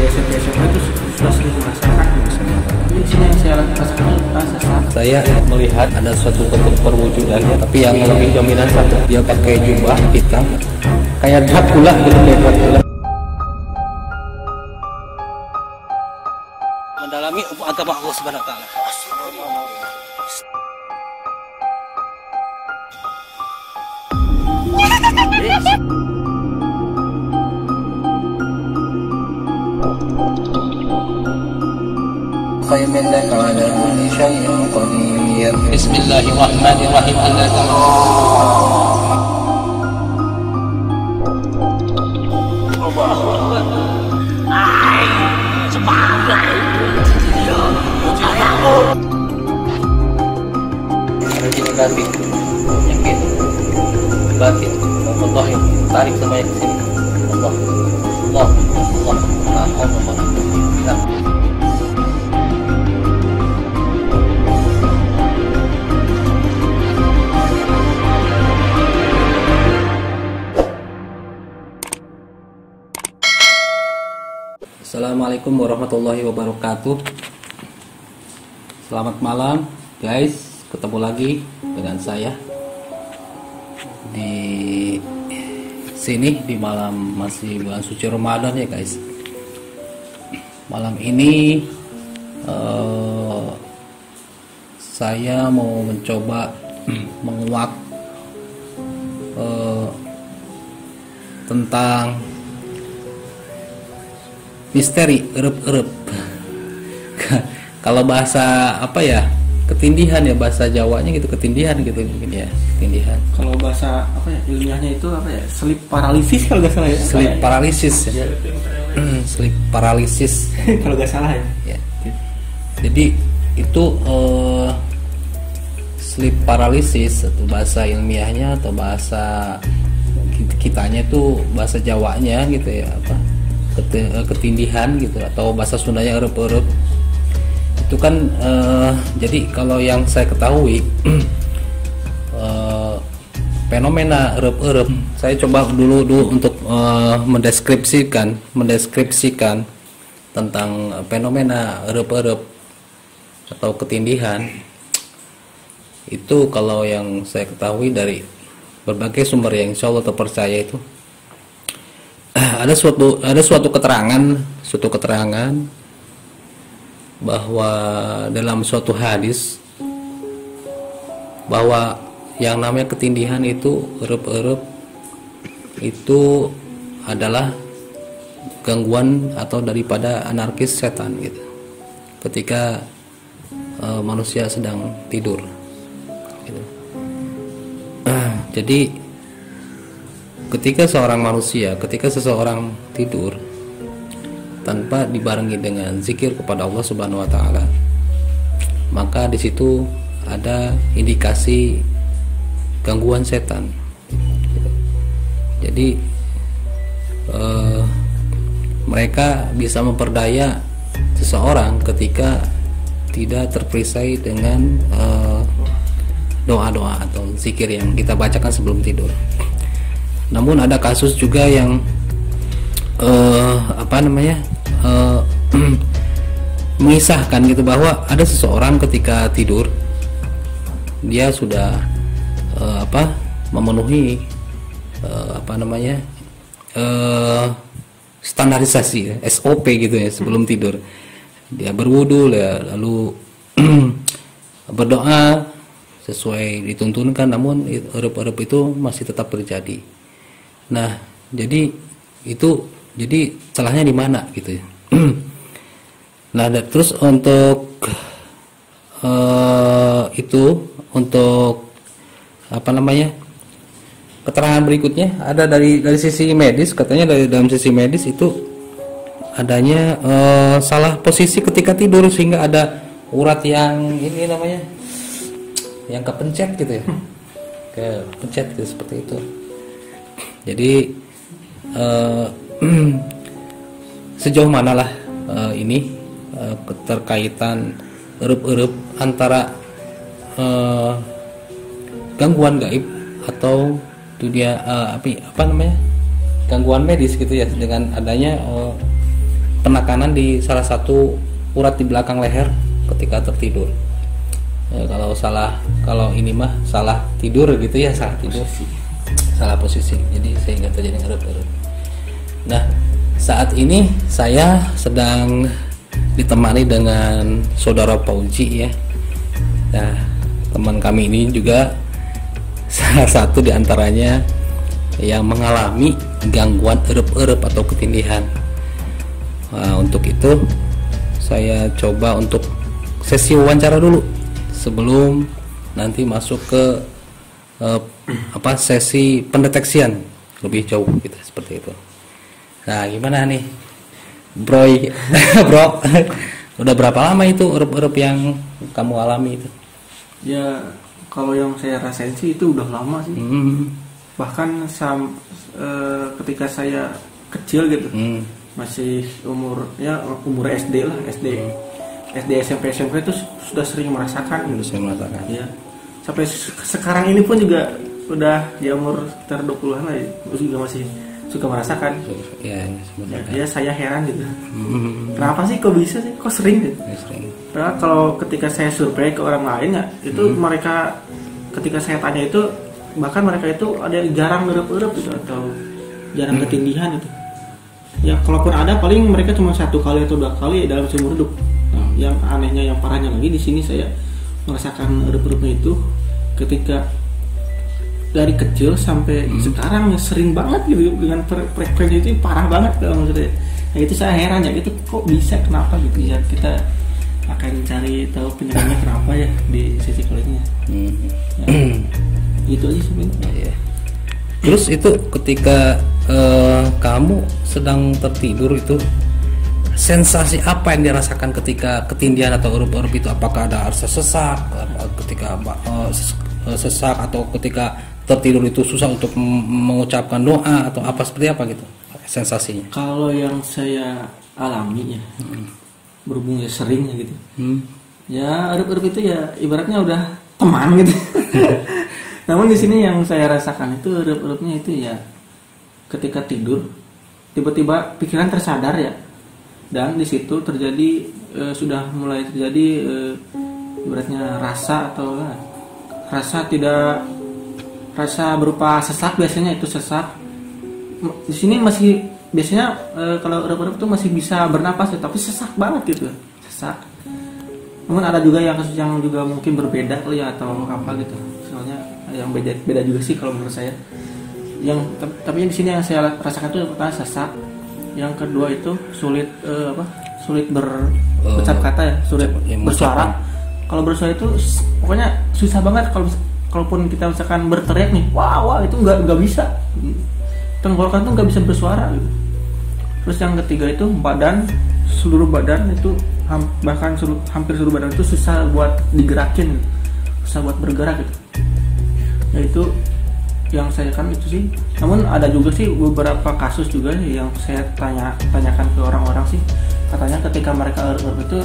biasa-biasa itu sudah sering merasakan. Ini sini yang saya rasakan rasa saat saya melihat ada suatu bentuk perwujudannya, tapi yang lebih dominan satu, dia pakai jubah hitam kayak Dracula gitu, kayak Dracula. Mendalami agama Allah Subhanahu wa taala. Bismillahirrahmanirrahim. Batin, Allah yang tarik semuanya ke sini. Allah. Assalamualaikum warahmatullahi wabarakatuh. Selamat malam guys, ketemu lagi dengan saya di sini di malam masih bulan suci Ramadan ya guys. Malam ini saya mau mencoba menguak tentang misteri erup-erup. Kalau bahasa apa ya, ketindihan ya, bahasa Jawanya gitu, ketindihan gitu mungkin ya, ketindihan. Kalau bahasa apa ya, ilmiahnya itu apa ya, sleep paralisis kalau nggak salah ya. Sleep paralisis ya. Sleep paralisis kalau nggak salah ya. Jadi itu sleep paralisis atau bahasa ilmiahnya atau bahasa kitanya tuh, bahasa Jawanya gitu ya, apa ketindihan gitu, atau bahasa Sundanya erup-erup itu kan. Jadi kalau yang saya ketahui fenomena erup-erup, saya coba dulu untuk mendeskripsikan tentang fenomena erup-erup atau ketindihan itu. Kalau yang saya ketahui dari berbagai sumber yang insya Allah terpercaya itu, ada suatu keterangan bahwa dalam suatu hadis bahwa yang namanya ketindihan itu, erup-erup itu adalah gangguan atau daripada anarkis setan gitu, ketika manusia sedang tidur gitu. Jadi ketika seseorang tidur tanpa dibarengi dengan zikir kepada Allah Subhanahu wa taala, maka di situ ada indikasi gangguan setan. Jadi mereka bisa memperdaya seseorang ketika tidak terperisai dengan doa-doa atau zikir yang kita bacakan sebelum tidur. Namun ada kasus juga yang mengisahkan gitu, bahwa ada seseorang ketika tidur dia sudah memenuhi standarisasi SOP gitu ya sebelum tidur. Dia berwudu ya, lalu berdoa sesuai dituntunkan, namun erup-erup itu masih tetap terjadi. Nah, jadi salahnya di mana gitu ya. Nah, terus untuk keterangan berikutnya ada dari sisi medis, katanya dari dalam sisi medis itu adanya salah posisi ketika tidur, sehingga ada urat yang ini namanya yang kepencet gitu ya. Kepencet gitu, seperti itu. Jadi sejauh manalah keterkaitan erup-erup antara gangguan gaib atau dunia gangguan medis gitu ya, dengan adanya penekanan di salah satu urat di belakang leher ketika tertidur. Ya, kalau ini mah salah tidur gitu ya, salah tidur, salah posisi, jadi sehingga terjadi ngerut-ngerut. Nah, saat ini saya sedang ditemani dengan saudara Pauji ya. Nah, teman kami ini juga salah satu diantaranya yang mengalami gangguan erup-erup atau ketindihan. Nah, untuk itu saya coba untuk sesi wawancara dulu sebelum nanti masuk ke sesi pendeteksian lebih jauh gitu, seperti itu. Nah, gimana nih Broy? Bro, udah berapa lama itu erup-erup yang kamu alami itu? Ya, kalau yang saya rasain sih itu udah lama sih. Bahkan ketika saya kecil gitu, masih umur SD lah, SD SMP itu sudah sering merasakan gitu. Ya. Sampai sekarang ini pun juga udah di umur sekitar 20-an lah juga masih suka merasakan. Ya saya heran gitu. Kenapa sih kok bisa sih? Kok sering gitu? Karena kalau ketika saya survei ke orang lain ya, itu mereka ketika saya tanya itu, bahkan mereka itu ada yang jarang ngerup-ngerup gitu atau jarang ketindihan gitu. Ya kalaupun ada paling mereka cuma 1 kali atau 2 kali dalam seumur hidup. Yang anehnya, yang parahnya lagi di sini saya merasakan erup-erupnya itu ketika dari kecil sampai sekarang sering banget gitu, dengan frekuensi itu parah banget kalau maksudnya. Nah itu saya heran ya, itu kok bisa, kenapa gitu ya. Kita akan cari tahu penyebabnya kenapa ya di sesi kalinya. Itu aja sebenarnya. Terus itu ketika kamu sedang tertidur itu, sensasi apa yang dirasakan ketika ketindihan atau erup-erup itu? Apakah ada rasa sesak ketika sesak, atau ketika tertidur itu susah untuk mengucapkan doa, atau apa, seperti apa gitu sensasinya? Kalau yang saya alami ya, berhubung ya sering gitu, ya erup-erup itu ya ibaratnya udah teman gitu. Namun di sini yang saya rasakan itu erup-erupnya itu ya ketika tidur tiba-tiba pikiran tersadar ya. Dan di situ terjadi sudah mulai terjadi ibaratnya rasa atau rasa berupa sesak, biasanya itu sesak. Di sini masih biasanya kalau erup-erup itu masih bisa bernapas, tapi sesak banget gitu, sesak. Namun ada juga yang kasus yang juga mungkin berbeda kali ya, atau apa gitu. Soalnya yang beda juga sih kalau menurut saya. Yang tapi di sini yang saya rasakan itu yang pertama sesak. Yang kedua itu sulit berucap kata ya, sulit bersuara. Kalau bersuara itu pokoknya susah banget. Kalaupun kita misalkan berteriak nih, wah itu nggak bisa. Tenggorokan tuh nggak bisa bersuara. Terus yang ketiga itu badan, seluruh badan itu bahkan hampir seluruh badan itu susah buat digerakin, susah buat bergerak gitu. Yaitu yang saya kan itu sih. Namun ada juga sih beberapa kasus juga yang saya tanyakan ke orang-orang sih, katanya ketika mereka erup itu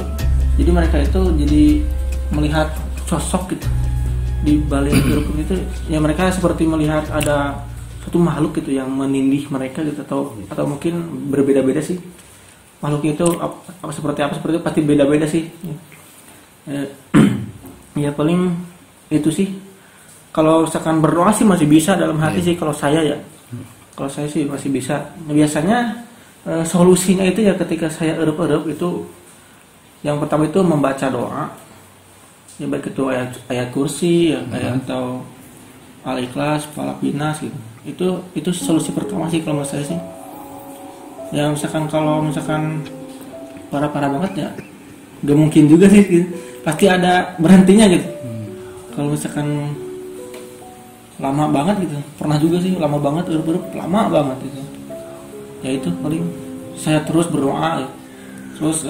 jadi mereka itu jadi melihat sosok gitu di balik erup itu ya, mereka seperti melihat ada satu makhluk gitu yang menindih mereka gitu, atau mungkin berbeda-beda sih makhluknya itu seperti itu pasti beda-beda sih ya. Paling itu sih. Kalau misalkan berdoa sih masih bisa dalam hati sih kalau saya ya. Kalau saya sih masih bisa. Nah, biasanya solusinya itu ya ketika saya erup-erup itu yang pertama itu membaca doa. Ya baik itu ayat kursi ya, atau Al-Ikhlas, Falaq, Nas gitu. Itu solusi pertama sih kalau menurut saya sih. Ya misalkan kalau misalkan parah-parah banget ya gak mungkin juga sih gitu. Pasti ada berhentinya gitu. Kalau misalkan lama banget gitu, pernah juga sih lama banget erup-erup, lama banget gitu ya. Itu paling saya terus berdoa ya. Terus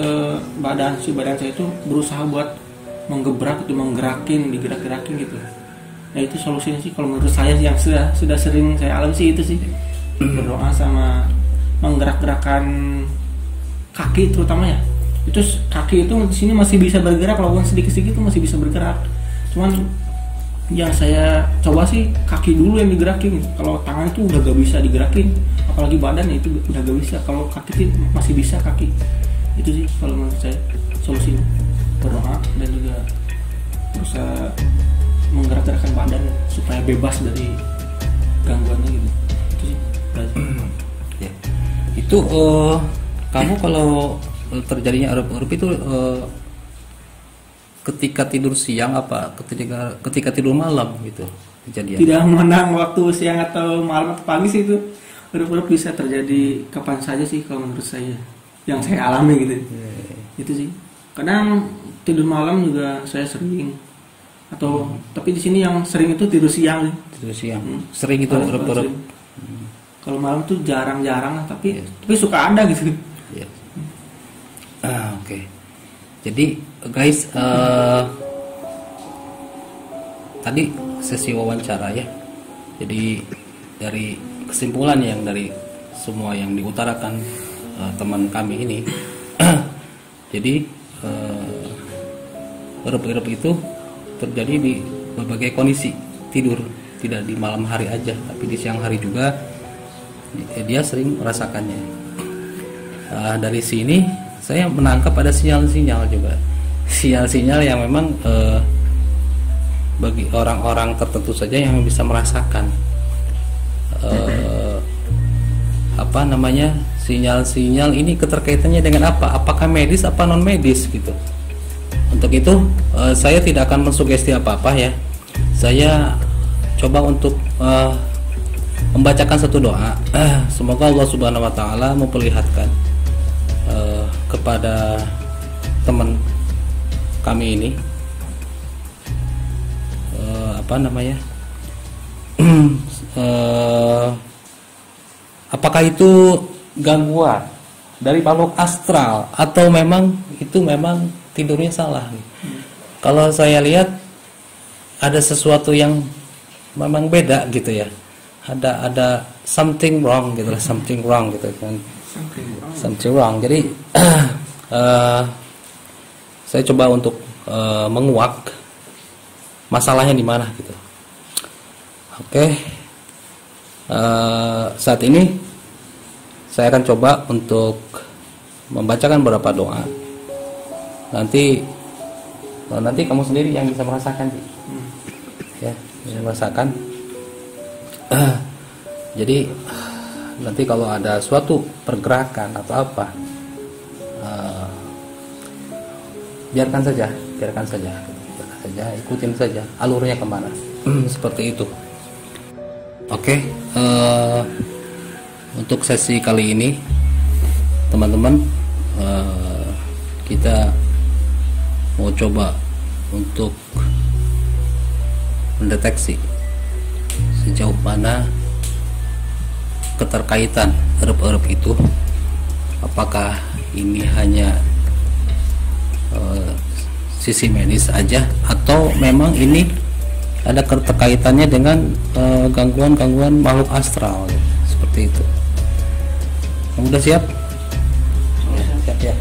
badan saya itu berusaha buat menggebrak gitu, menggerakin, digerak-gerakin gitu ya. Itu solusinya sih kalau menurut saya yang sudah sering saya alami sih, itu sih berdoa sama menggerak-gerakan kaki terutama ya. Itu kaki itu di sini masih bisa bergerak, walaupun sedikit-sedikit itu masih bisa bergerak. Cuman yang saya coba sih kaki dulu yang digerakin. Kalau tangan itu udah gak bisa digerakin, apalagi badan ya itu udah gak bisa. Kalau kaki itu masih bisa kaki. Itu sih kalau menurut saya solusinya, berdoa dan juga berusaha menggerak-gerakkan badan supaya bebas dari gangguannya gitu. Itu sih ya. Itu kamu kalau terjadinya erup-erup itu ketika tidur siang apa ketika tidur malam gitu kejadian? Tidak menang waktu siang atau malam atau pagi sih, itu erup-erup bisa terjadi kapan saja sih kalau menurut saya, yang saya alami gitu. Itu sih kadang tidur malam juga saya sering atau tapi di sini yang sering itu tidur siang. Tidur siang sering itu erup-erup. Kalau malam tuh jarang-jarang lah, tapi tapi suka ada gitu. Oke. Jadi guys, tadi sesi wawancara ya. Jadi dari kesimpulan yang dari semua yang diutarakan teman kami ini, jadi erup-erup itu terjadi di berbagai kondisi tidur, tidak di malam hari aja, tapi di siang hari juga dia sering merasakannya. Dari sini saya menangkap ada sinyal-sinyal juga, sinyal-sinyal yang memang bagi orang-orang tertentu saja yang bisa merasakan sinyal-sinyal ini keterkaitannya dengan apa, apakah medis apa non medis gitu. Untuk itu saya tidak akan mensugesti apa-apa ya, saya coba untuk membacakan satu doa. Semoga Allah Subhanahu wa Ta'ala memperlihatkan kepada teman kami ini apakah itu gangguan dari makhluk astral atau memang itu memang tidurnya salah. Kalau saya lihat ada sesuatu yang memang beda gitu ya, ada something wrong gitu lah, something wrong gitu kan, something wrong. Jadi saya coba untuk menguak masalahnya di mana gitu. Oke. Saat ini saya akan coba untuk membacakan beberapa doa. Nanti kamu sendiri yang bisa merasakan ya, bisa merasakan. Jadi nanti kalau ada suatu pergerakan atau apa, biarkan saja, ikutin saja alurnya kemana, seperti itu. Oke, untuk sesi kali ini teman-teman, kita mau coba untuk mendeteksi sejauh mana keterkaitan erup-erup itu, apakah ini hanya sisi medis aja atau memang ini ada keterkaitannya dengan gangguan-gangguan makhluk astral ya, seperti itu. Kamu udah siap? Siap ya.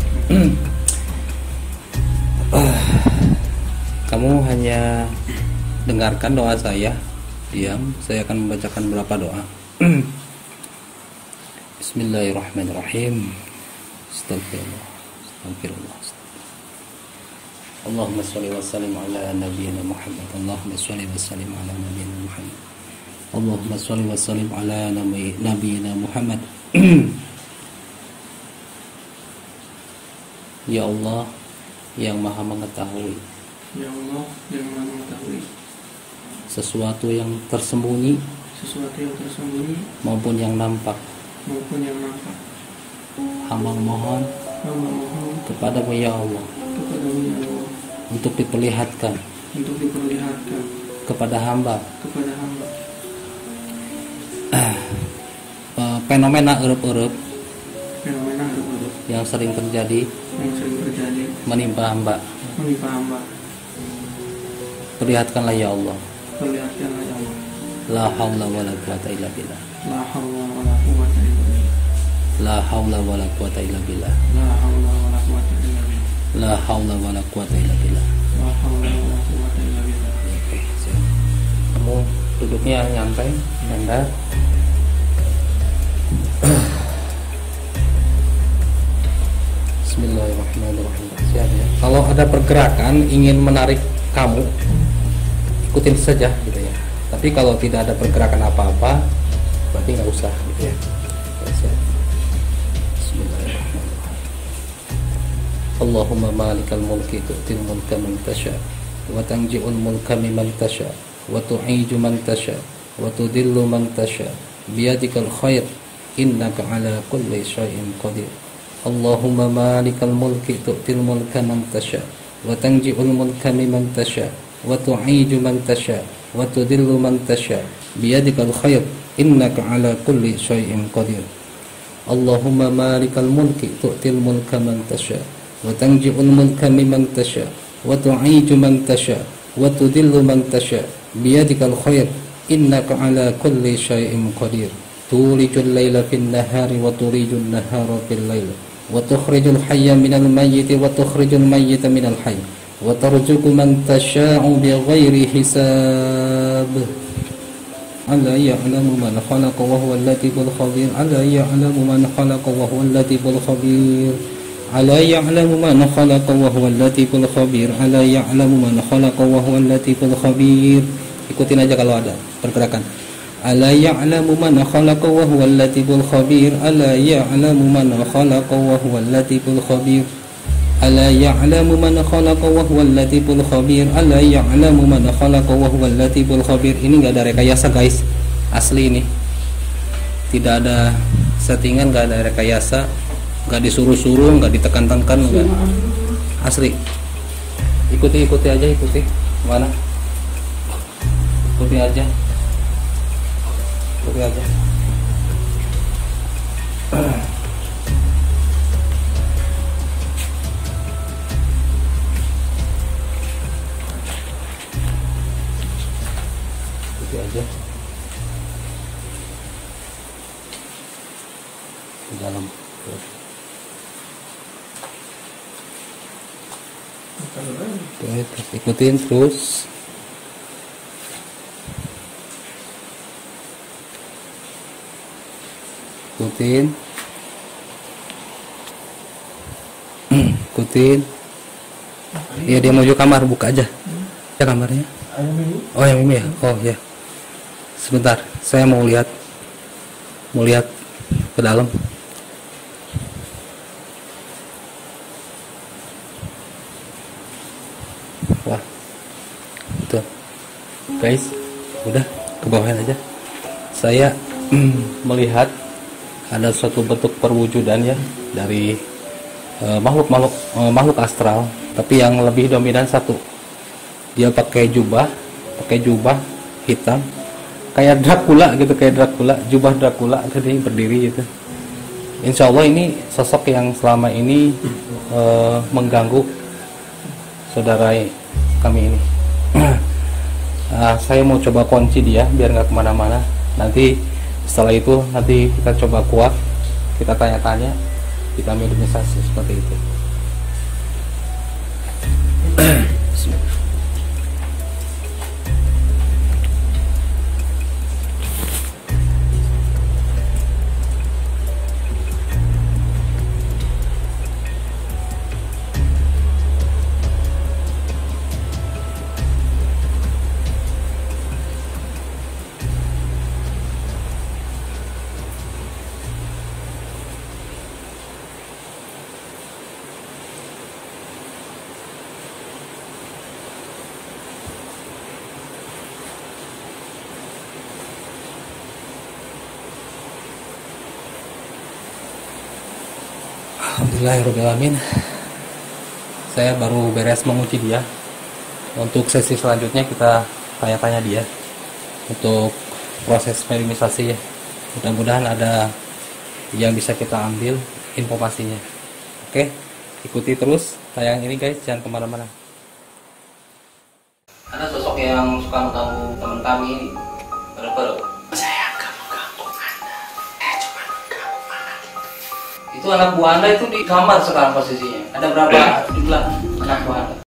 Kamu hanya dengarkan doa saya, diam. Saya akan membacakan beberapa doa. Bismillahirrahmanirrahim. Astagfirullah. Allahumma sholli wa sallim ala nabiyyina Muhammad. Allahumma sholli wa sallim ala nabiyyina Muhammad. Allahumma sholli wa sallim ala nabiyyina Muhammad. Ya Allah yang Maha mengetahui. Ya Allah yang Maha mengetahui. Sesuatu yang tersembunyi maupun yang nampak. Hamba mohon kepadamu ya Allah. Untuk diperlihatkan kepada hamba fenomena erup-erup yang sering terjadi menimpa hamba. Perlihatkanlah ya Allah. La haula wala quwata illa billah. La haula wala quwata illa billah. Kamu duduknya nyantai, standar. Bismillahirrahmanirrahim. Siap ya. Kalau ada pergerakan ingin menarik kamu, ikutin saja gitu ya. Tapi kalau tidak ada pergerakan apa-apa, berarti nggak usah gitu ya. Siap. Bismillahirrahmanirrahim. Allahumma malikal mulki tu'til mulka man tasha wa tanji'ul mulka mimman tasha wa tu'iju man tasha wa tudillu man tasha biyadikal khair innaka ala kulli syai'in qadir. Allahumma malikal mulki tu'til mulka man tasha wa tanji'ul mulka mimman tasha wa tu'iju man tasha wa tudillu man tasha biyadikal khair innaka ala kulli syai'in qadir. Allahumma malikal mulki tu'til mulka man tasha wa tanji'ul mulka mimman tasha wa tu'iju man tasha wa tudillu man tasha biyadikal khair innaka ala kulli syai'in qadir. Tulijul laila fin nahari wa tulijul nahara fil laila wa tukhrijul hayya minal mayyiti wa tukhrijul mayyita minal hayy wa tarzuqu man tasha'u bighairi hisab. Alla ya'lamu man khalaqa wa huwal latiful khabir. Alla ya'lamu man khalaqa wa huwal latiful khabir. Alla ya'lamu man khalaqa wa huwal latiful khabir. Alla ya'lamu man khalaqa wa huwal latiful khabir. Ikutin aja kalau ada pergerakan. Ala ya'lamu man khalaqa wa huwal latiful khabir. Ala ya'lamu man khalaqa wa huwal latiful khabir. Ala ya'lamu man khalaqa wa huwal latiful khabir. Ala ya'lamu man khalaqa wa huwal latiful khabir. Ini enggak ada rekayasa guys, asli ini. Tidak ada settingan, enggak ada rekayasa, enggak disuruh-suruh, enggak ditekan-tekan, enggak. Asli. Ikuti aja, ikuti. Mana? Ikuti aja. Ke dalam. Ikutin terus. Ikutin. Iya, dia menuju kamar, buka aja. Ya kamarnya. Oh, yang ini ya. Oh ya. Sebentar, saya mau lihat. Mau lihat ke dalam. Wah. Tuh. Guys, udah ke bawahin aja. Saya melihat ada suatu bentuk perwujudan ya dari makhluk astral, tapi yang lebih dominan satu, dia pakai jubah hitam kayak Dracula gitu, jubah Dracula tadi berdiri gitu. Insya Allah ini sosok yang selama ini mengganggu saudara kami ini. Saya mau coba kunci dia biar nggak kemana-mana. Nanti setelah itu nanti kita coba kuat, kita tanya-tanya, kita mediumisasi seperti itu. Alhamdulillahirrahmanirrahim. Saya baru beres menguji dia. Untuk sesi selanjutnya kita tanya-tanya dia untuk proses mediumisasi ya. Mudah-mudahan ada yang bisa kita ambil informasinya. Oke, ikuti terus tayang ini guys, jangan kemana-mana. Ada sosok yang suka mengganggu teman kami ini. Itu anak buah Anda itu di kamar sekarang posisinya. Ada berapa jumlah anak buah Anda?